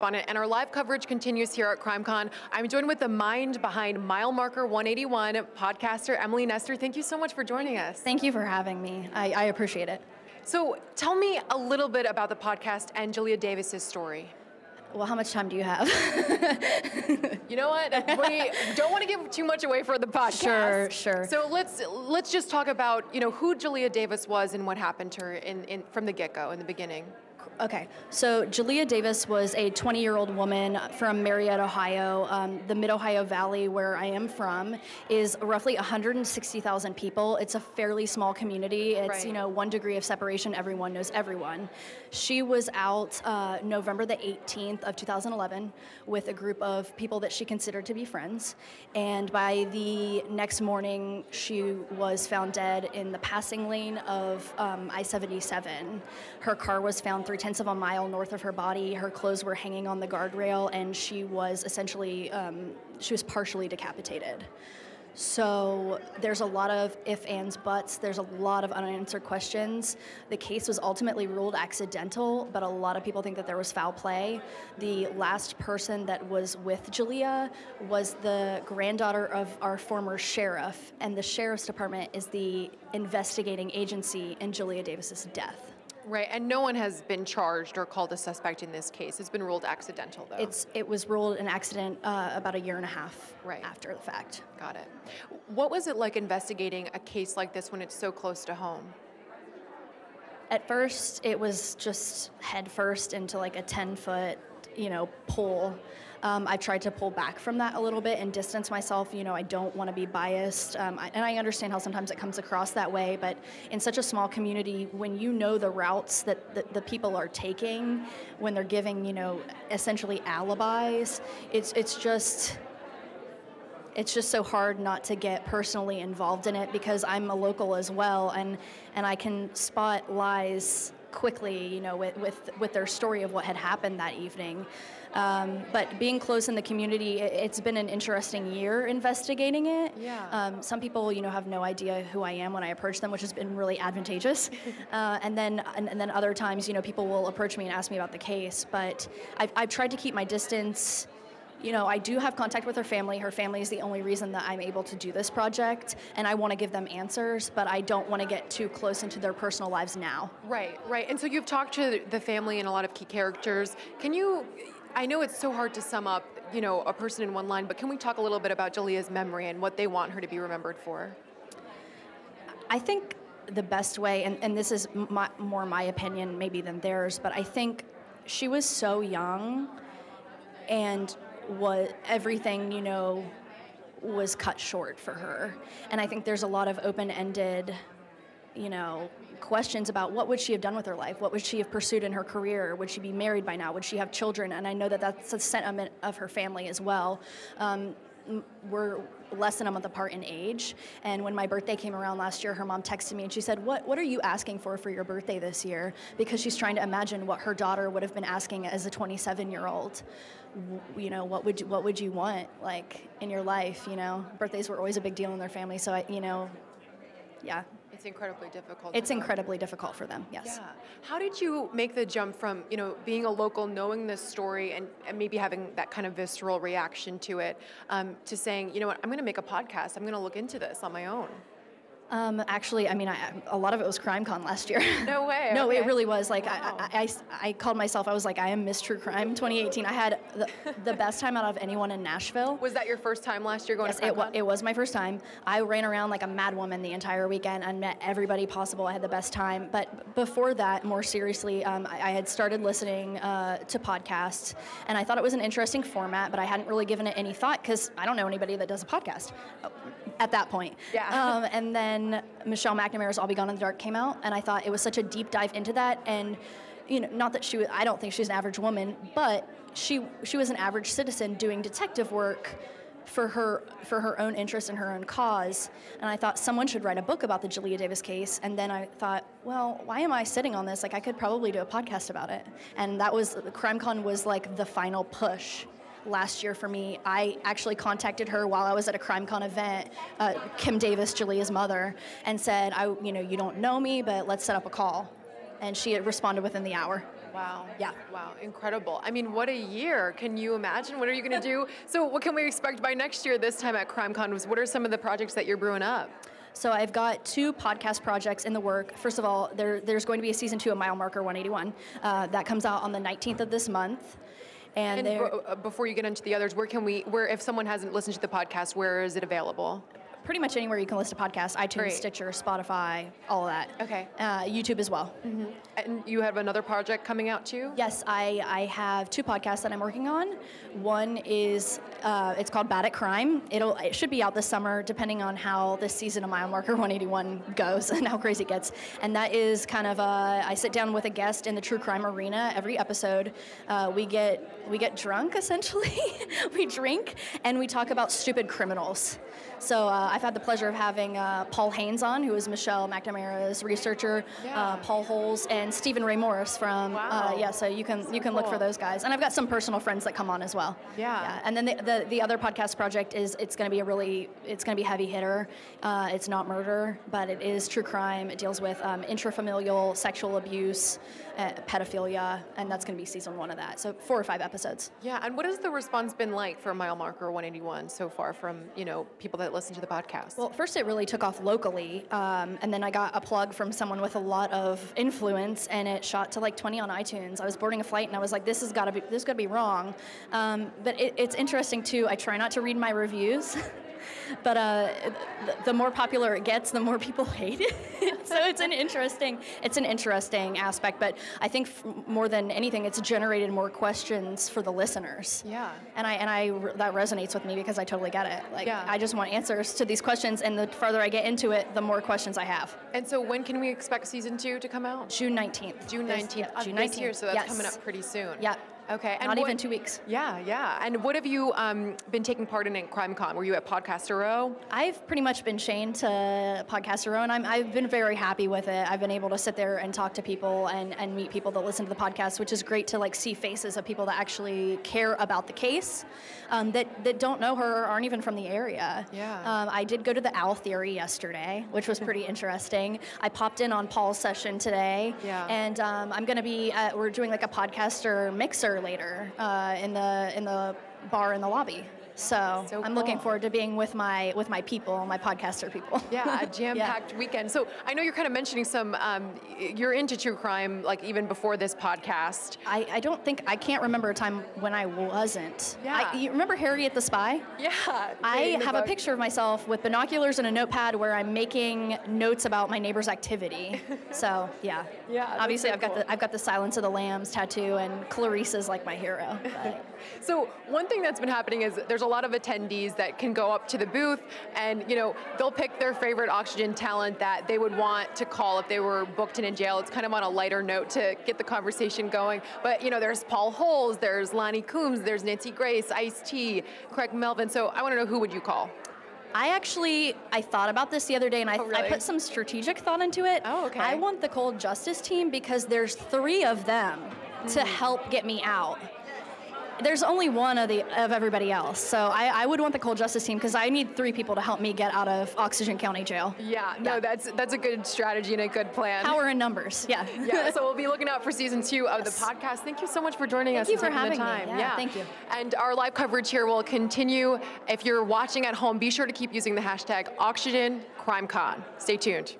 On it, and our live coverage continues here at CrimeCon. I'm joined with the mind behind Mile Marker 181 podcaster Emily Nestor. Thank you so much for joining us. Thank you for having me. I appreciate it. So tell me a little bit about the podcast and Julia Davis's story. Well, how much time do you have? You know what? We don't want to give too much away for the podcast. Sure, sure. So let's just talk about, you know, who Julia Davis was and what happened to her from the get-go in the beginning. Okay, so Julia Davis was a 20-year-old woman from Marietta, Ohio. The Mid-Ohio Valley, where I am from, is roughly 160,000 people. It's a fairly small community. It's, right, you know, 1 degree of separation. Everyone knows everyone. She was out November the 18th of 2011 with a group of people that she considered to be friends. And by the next morning, she was found dead in the passing lane of I-77. Her car was found 3/10 of a mile north of her body. Her clothes were hanging on the guardrail, and she was essentially, she was partially decapitated. So there's a lot of ifs, ands, buts. There's a lot of unanswered questions. The case was ultimately ruled accidental, but a lot of people think that there was foul play. The last person that was with Julia was the granddaughter of our former sheriff, and the sheriff's department is the investigating agency in Julia Davis's death. Right, and no one has been charged or called a suspect in this case. It's been ruled accidental, though. It was ruled an accident about 1.5 years right after the fact. Got it. What was it like investigating a case like this when it's so close to home? At first, it was just head first into like a 10-foot, you know, pull. I tried to pull back from that a little bit and distance myself. You know, I don't want to be biased. And I understand how sometimes it comes across that way, but in such a small community, when you know the routes that the people are taking, when they're giving, you know, essentially alibis, it's just so hard not to get personally involved in it, because I'm a local as well, and I can spot lies quickly, you know, with their story of what had happened that evening. But being close in the community, it's been an interesting year investigating it. Yeah. Some people, you know, have no idea who I am when I approach them, which has been really advantageous. And then other times, you know, people will approach me and ask me about the case. But I've tried to keep my distance. You know, I do have contact with her family. Her family is the only reason that I'm able to do this project, and I want to give them answers, but I don't want to get too close into their personal lives now. Right, right. And so you've talked to the family and a lot of key characters. Can you, I know it's so hard to sum up, you know, a person in one line, but can we talk a little bit about Julia's memory and what they want her to be remembered for? I think the best way, and this is more my opinion maybe than theirs, but I think she was so young, and everything, you know, was cut short for her. And I think there's a lot of open-ended, you know, questions about what would she have done with her life? What would she have pursued in her career? Would she be married by now? Would she have children? And I know that that's a sentiment of her family as well. We're less than a month apart in age, and when my birthday came around last year, her mom texted me and she said, what are you asking for your birthday this year? Because she's trying to imagine what her daughter would have been asking as a 27-year-old. You know, what would you want, like, in your life? You know, birthdays were always a big deal in their family, so you know, yeah. It's incredibly difficult. It's incredibly difficult for them, yes. Yeah. How did you make the jump from, you know, being a local, knowing this story, and maybe having that kind of visceral reaction to it, to saying, you know what, I'm going to make a podcast. I'm going to look into this on my own? Actually, I mean, a lot of it was CrimeCon last year. No way. No, okay. It really was. Like, wow. I called myself, I was like, I am Miss True Crime 2018. I had the best time out of anyone in Nashville. Was that your first time last year going to CrimeCon? It was my first time. I ran around like a mad woman the entire weekend. I met everybody possible. I had the best time. But before that, more seriously, I had started listening to podcasts, and I thought it was an interesting format, but I hadn't really given it any thought because I don't know anybody that does a podcast at that point. Yeah. And then Michelle McNamara's I'll Be Gone in the Dark came out, and I thought it was such a deep dive into that. And, you know, not that she was, I don't think she's an average woman, but she was an average citizen doing detective work for her own interest and her own cause. And I thought someone should write a book about the Julia Davis case. And then I thought, well, why am I sitting on this? Like, I could probably do a podcast about it. And that was, CrimeCon was like the final push last year for me. I actually contacted her while I was at a CrimeCon event, Kim Davis, Julia's mother, and said, you know, you don't know me, but let's set up a call. And she responded within the hour. Wow. Yeah. Wow. Incredible. I mean, what a year. Can you imagine? What are you going to do? So what can we expect by next year this time at CrimeCon? What are some of the projects that you're brewing up? So I've got two podcast projects in the work. First of all, there's going to be a season 2 of Mile Marker 181. That comes out on the 19th of this month. And before you get into the others, if someone hasn't listened to the podcast, where is it available? Pretty much anywhere you can listen to podcasts, iTunes, Great. Stitcher, Spotify, all of that. Okay. YouTube as well. Mm-hmm. And you have another project coming out too? Yes, I have two podcasts that I'm working on. One is, it's called Bad at Crime. It should be out this summer, depending on how this season of Mile Marker 181 goes and how crazy it gets. And that is kind of, I sit down with a guest in the true crime arena every episode. We get drunk, essentially. We drink, and we talk about stupid criminals. So I've had the pleasure of having Paul Haynes on, who is Michelle McNamara's researcher, yeah. Paul Holes, and Stephen Ray Morris from, wow. So you can look for those guys. And I've got some personal friends that come on as well. Yeah. And then the other podcast project is, it's going to be heavy hitter. It's not murder, but it is true crime. It deals with intrafamilial sexual abuse, pedophilia, and that's going to be season 1 of that. So 4 or 5 episodes. Yeah, and what has the response been like for Mile Marker 181 so far from, people that listen to the podcast? Well, first it really took off locally, and then I got a plug from someone with a lot of influence, and it shot to like 20 on iTunes. I was boarding a flight, and I was like, this has got to be wrong. But it's interesting too. I try not to read my reviews, but the more popular it gets, the more people hate it. So it's an interesting aspect, but I think more than anything, it's generated more questions for the listeners. Yeah. And that resonates with me because I totally get it. Like, yeah. I just want answers to these questions, and the farther I get into it, the more questions I have. And so when can we expect season 2 to come out? June 19th. June 19th. Year, so that's yes. coming up pretty soon. Yeah. Okay. And Not even 2 weeks. Yeah, yeah. And what have you been taking part in CrimeCon? Were you at Podcaster Row? I've pretty much been chained to Podcaster Row, and I've been very happy with it. I've been able to sit there and talk to people and meet people that listen to the podcast, which is great to see faces of people that actually care about the case that don't know her or aren't even from the area. Yeah. I did go to the Owl Theory yesterday, which was pretty interesting. I popped in on Paul's session today, yeah. and I'm going to be we're doing a podcaster mixer later in the bar in the lobby. So cool. I'm looking forward to being with my people, my podcaster people. Yeah, a jam-packed yeah. weekend. So I know you're kind of mentioning some, you're into true crime, even before this podcast. I can't remember a time when I wasn't. Yeah. You remember Harriet the Spy? Yeah. I have a picture of myself with binoculars and a notepad where I'm making notes about my neighbor's activity. So yeah. Yeah. Obviously, I've got the Silence of the Lambs tattoo, and Clarice is my hero. But. So one thing that's been happening is there's a lot of attendees that can go up to the booth and, they'll pick their favorite Oxygen talent that they would want to call if they were booked and in jail. It's kind of on a lighter note to get the conversation going. But, there's Paul Holes, there's Lonnie Coombs, there's Nancy Grace, Ice-T, Craig Melvin. So I want to know, who would you call? I thought about this the other day, and oh, really? I put some strategic thought into it. Oh, okay. I want the Cold Justice team because there's 3 of them to help get me out. There's only one of everybody else, so I would want the Cold Justice team because I need 3 people to help me get out of Oxygen County Jail. Yeah, no, yeah. that's a good strategy and a good plan. Power in numbers, yeah. Yeah, so we'll be looking out for season 2 of yes. the podcast. Thank you so much for joining us. Thank you for having me. Yeah, yeah, thank you. And our live coverage here will continue. If you're watching at home, be sure to keep using the hashtag OxygenCrimeCon. Stay tuned.